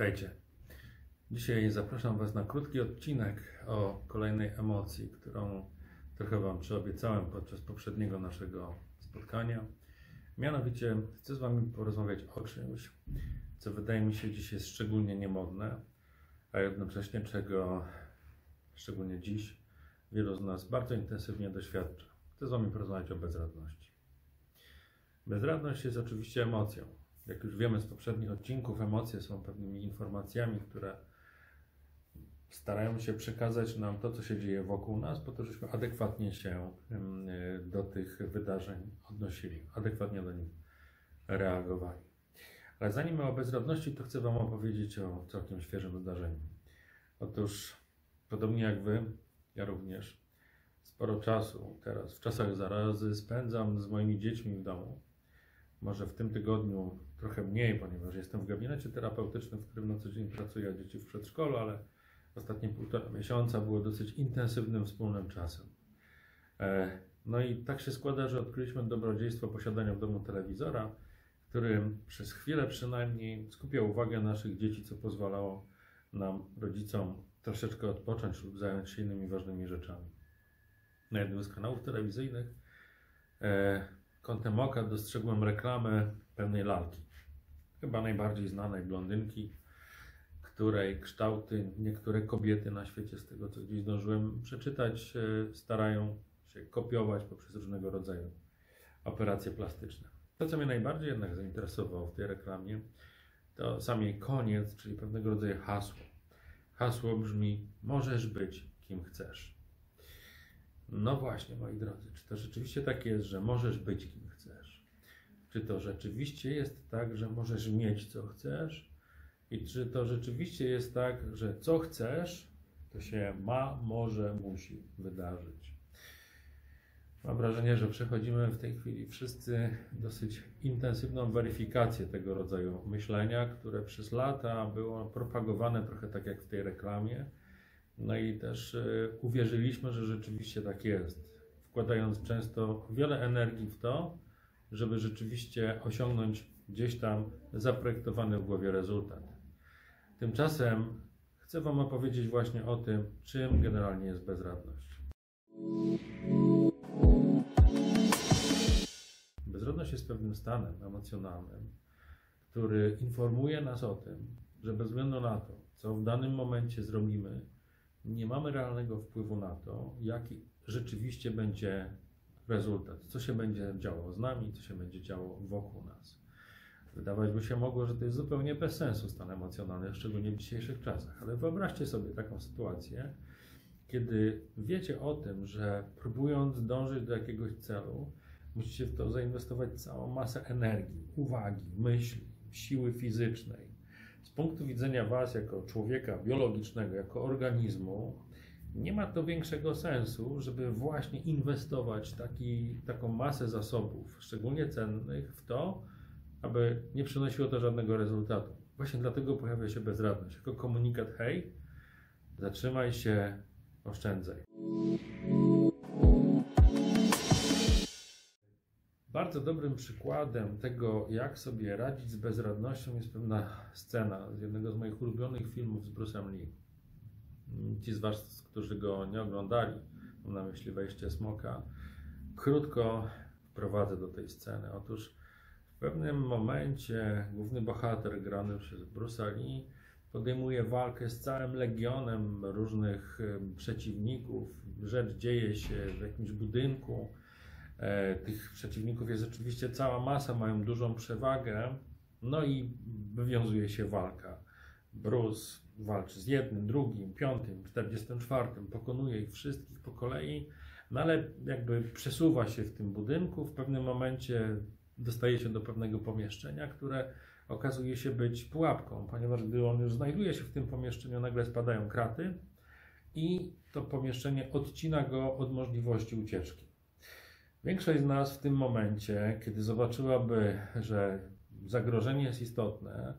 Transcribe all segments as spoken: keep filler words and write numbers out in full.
Witajcie. Dzisiaj zapraszam Was na krótki odcinek o kolejnej emocji, którą trochę Wam przyobiecałem podczas poprzedniego naszego spotkania. Mianowicie chcę z Wami porozmawiać o czymś, co wydaje mi się dziś jest szczególnie niemodne, a jednocześnie czego, szczególnie dziś, wielu z nas bardzo intensywnie doświadcza. Chcę z Wami porozmawiać o bezradności. Bezradność jest oczywiście emocją. Jak już wiemy z poprzednich odcinków, emocje są pewnymi informacjami, które starają się przekazać nam to, co się dzieje wokół nas, po to, żebyśmy adekwatnie się do tych wydarzeń odnosili, adekwatnie do nich reagowali. Ale zanim o bezradności, to chcę Wam opowiedzieć o całkiem świeżym zdarzeniu. Otóż, podobnie jak Wy, ja również, sporo czasu teraz, w czasach zarazy, spędzam z moimi dziećmi w domu. Może w tym tygodniu trochę mniej, ponieważ jestem w gabinecie terapeutycznym, w którym na co dzień pracuję, a dzieci w przedszkolu, ale ostatnie półtora miesiąca było dosyć intensywnym wspólnym czasem. No i tak się składa, że odkryliśmy dobrodziejstwo posiadania w domu telewizora, który przez chwilę przynajmniej skupiał uwagę naszych dzieci, co pozwalało nam, rodzicom, troszeczkę odpocząć lub zająć się innymi ważnymi rzeczami. Na jednym z kanałów telewizyjnych kątem oka dostrzegłem reklamę pewnej lalki, chyba najbardziej znanej blondynki, której kształty niektóre kobiety na świecie, z tego co gdzieś zdążyłem przeczytać, starają się kopiować poprzez różnego rodzaju operacje plastyczne. To, co mnie najbardziej jednak zainteresowało w tej reklamie, to sam jej koniec, czyli pewnego rodzaju hasło. Hasło brzmi: możesz być kim chcesz. No właśnie, moi drodzy, czy to rzeczywiście tak jest, że możesz być kim chcesz? Czy to rzeczywiście jest tak, że możesz mieć co chcesz? I czy to rzeczywiście jest tak, że co chcesz, to się ma, może, musi wydarzyć? Mam wrażenie, że przechodzimy w tej chwili wszyscy dosyć intensywną weryfikację tego rodzaju myślenia, które przez lata było propagowane trochę tak jak w tej reklamie. No i też uwierzyliśmy, że rzeczywiście tak jest, wkładając często wiele energii w to, żeby rzeczywiście osiągnąć gdzieś tam zaprojektowany w głowie rezultat. Tymczasem chcę Wam opowiedzieć właśnie o tym, czym generalnie jest bezradność. Bezradność jest pewnym stanem emocjonalnym, który informuje nas o tym, że bez względu na to, co w danym momencie zrobimy, nie mamy realnego wpływu na to, jaki rzeczywiście będzie rezultat, co się będzie działo z nami, co się będzie działo wokół nas. Wydawać by się mogło, że to jest zupełnie bez sensu stan emocjonalny, szczególnie w dzisiejszych czasach, ale wyobraźcie sobie taką sytuację, kiedy wiecie o tym, że próbując dążyć do jakiegoś celu, musicie w to zainwestować całą masę energii, uwagi, myśli, siły fizycznej. Z punktu widzenia Was jako człowieka biologicznego, jako organizmu, nie ma to większego sensu, żeby właśnie inwestować taki, taką masę zasobów, szczególnie cennych, w to, aby nie przynosiło to żadnego rezultatu. Właśnie dlatego pojawia się bezradność, jako komunikat: hej, zatrzymaj się, oszczędzaj. Bardzo dobrym przykładem tego, jak sobie radzić z bezradnością, jest pewna scena z jednego z moich ulubionych filmów z Bruce'em Lee. Ci z Was, którzy go nie oglądali, mam na myśli Wejście Smoka, krótko wprowadzę do tej sceny. Otóż w pewnym momencie główny bohater grany przez Bruce'a Lee podejmuje walkę z całym legionem różnych przeciwników. Rzecz dzieje się w jakimś budynku. Tych przeciwników jest oczywiście cała masa, mają dużą przewagę, no i wywiązuje się walka. Bruce walczy z jednym, drugim, piątym, czterdziestym czwartym, pokonuje ich wszystkich po kolei, no ale jakby przesuwa się w tym budynku, w pewnym momencie dostaje się do pewnego pomieszczenia, które okazuje się być pułapką, ponieważ gdy on już znajduje się w tym pomieszczeniu, nagle spadają kraty i to pomieszczenie odcina go od możliwości ucieczki. Większość z nas w tym momencie, kiedy zobaczyłaby, że zagrożenie jest istotne,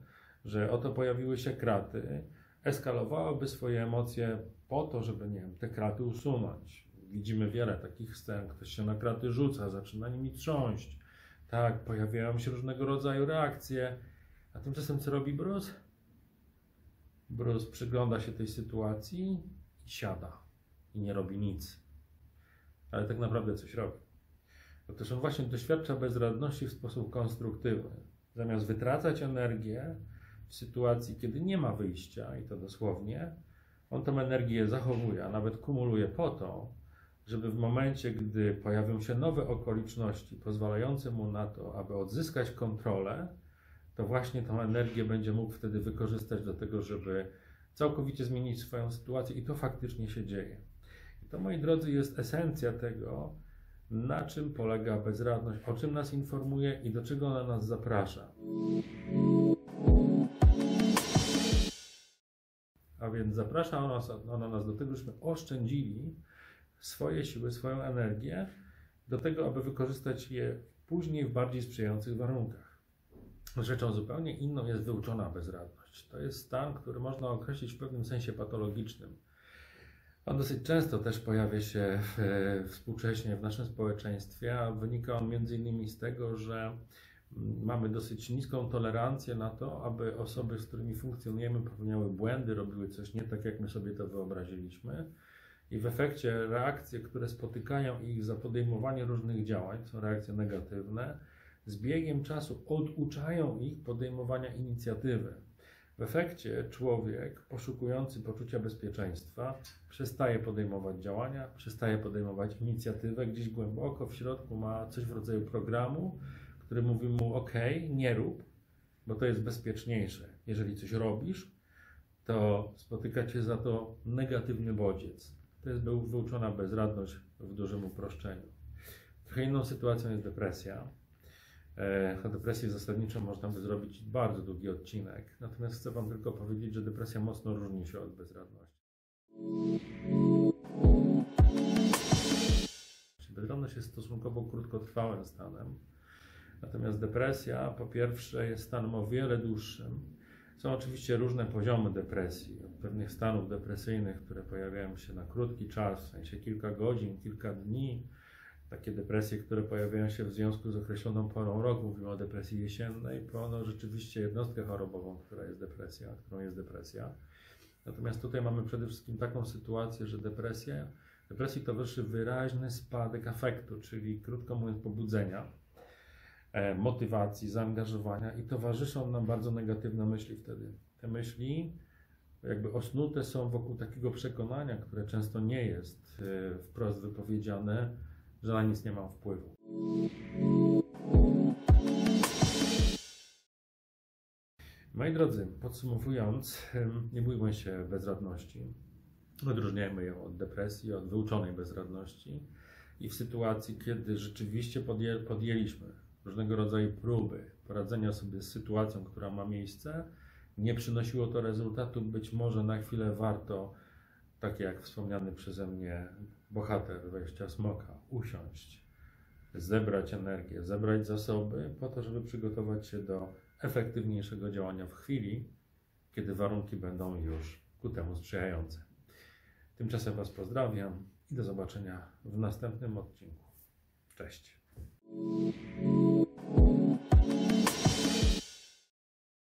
że oto pojawiły się kraty, eskalowałaby swoje emocje po to, żeby, nie wiem, te kraty usunąć. Widzimy wiele takich scen, ktoś się na kraty rzuca, zaczyna nimi trząść, tak, pojawiają się różnego rodzaju reakcje, a tymczasem co robi Bruce? Bruce przygląda się tej sytuacji i siada. I nie robi nic. Ale tak naprawdę coś robi. Otóż on właśnie doświadcza bezradności w sposób konstruktywny. Zamiast wytracać energię w sytuacji, kiedy nie ma wyjścia, i to dosłownie, on tę energię zachowuje, a nawet kumuluje po to, żeby w momencie, gdy pojawią się nowe okoliczności pozwalające mu na to, aby odzyskać kontrolę, to właśnie tą energię będzie mógł wtedy wykorzystać do tego, żeby całkowicie zmienić swoją sytuację i to faktycznie się dzieje. I to, moi drodzy, jest esencja tego, na czym polega bezradność, o czym nas informuje i do czego ona nas zaprasza. A więc zaprasza ona nas, ona nas do tego, żebyśmy oszczędzili swoje siły, swoją energię, do tego, aby wykorzystać je później w bardziej sprzyjających warunkach. Rzeczą zupełnie inną jest wyuczona bezradność. To jest stan, który można określić w pewnym sensie patologicznym. On dosyć często też pojawia się w, współcześnie w naszym społeczeństwie, a wynika on między innymi z tego, że mamy dosyć niską tolerancję na to, aby osoby, z którymi funkcjonujemy, popełniały błędy, robiły coś nie tak, jak my sobie to wyobraziliśmy. I w efekcie reakcje, które spotykają ich za podejmowanie różnych działań, są reakcje negatywne, z biegiem czasu oduczają ich podejmowania inicjatywy. W efekcie człowiek poszukujący poczucia bezpieczeństwa przestaje podejmować działania, przestaje podejmować inicjatywę, gdzieś głęboko w środku ma coś w rodzaju programu, który mówi mu: OK, nie rób, bo to jest bezpieczniejsze. Jeżeli coś robisz, to spotyka cię za to negatywny bodziec. To jest wyuczona bezradność w dużym uproszczeniu. Trochę inną sytuacją jest depresja. O depresji zasadniczo można by zrobić bardzo długi odcinek. Natomiast chcę wam tylko powiedzieć, że depresja mocno różni się od bezradności. Bezradność jest stosunkowo krótkotrwałym stanem. Natomiast depresja, po pierwsze, jest stanem o wiele dłuższym. Są oczywiście różne poziomy depresji, od pewnych stanów depresyjnych, które pojawiają się na krótki czas, w sensie kilka godzin, kilka dni. Takie depresje, które pojawiają się w związku z określoną porą roku, mówimy o depresji jesiennej, po rzeczywiście jednostkę chorobową, która jest depresja, którą jest depresja. Natomiast tutaj mamy przede wszystkim taką sytuację, że depresja, depresji towarzyszy wyraźny spadek afektu, czyli krótko mówiąc pobudzenia, motywacji, zaangażowania i towarzyszą nam bardzo negatywne myśli wtedy. Te myśli jakby osnute są wokół takiego przekonania, które często nie jest wprost wypowiedziane, że na nic nie mam wpływu. Moi drodzy, podsumowując, nie bójmy się bezradności. Odróżniajmy ją od depresji, od wyuczonej bezradności i w sytuacji, kiedy rzeczywiście podję- podjęliśmy różnego rodzaju próby poradzenia sobie z sytuacją, która ma miejsce, nie przynosiło to rezultatu, być może na chwilę warto, tak jak wspomniany przeze mnie bohater Wejścia Smoka, usiąść, zebrać energię, zebrać zasoby po to, żeby przygotować się do efektywniejszego działania w chwili, kiedy warunki będą już ku temu sprzyjające. Tymczasem was pozdrawiam i do zobaczenia w następnym odcinku. Cześć! Thank you.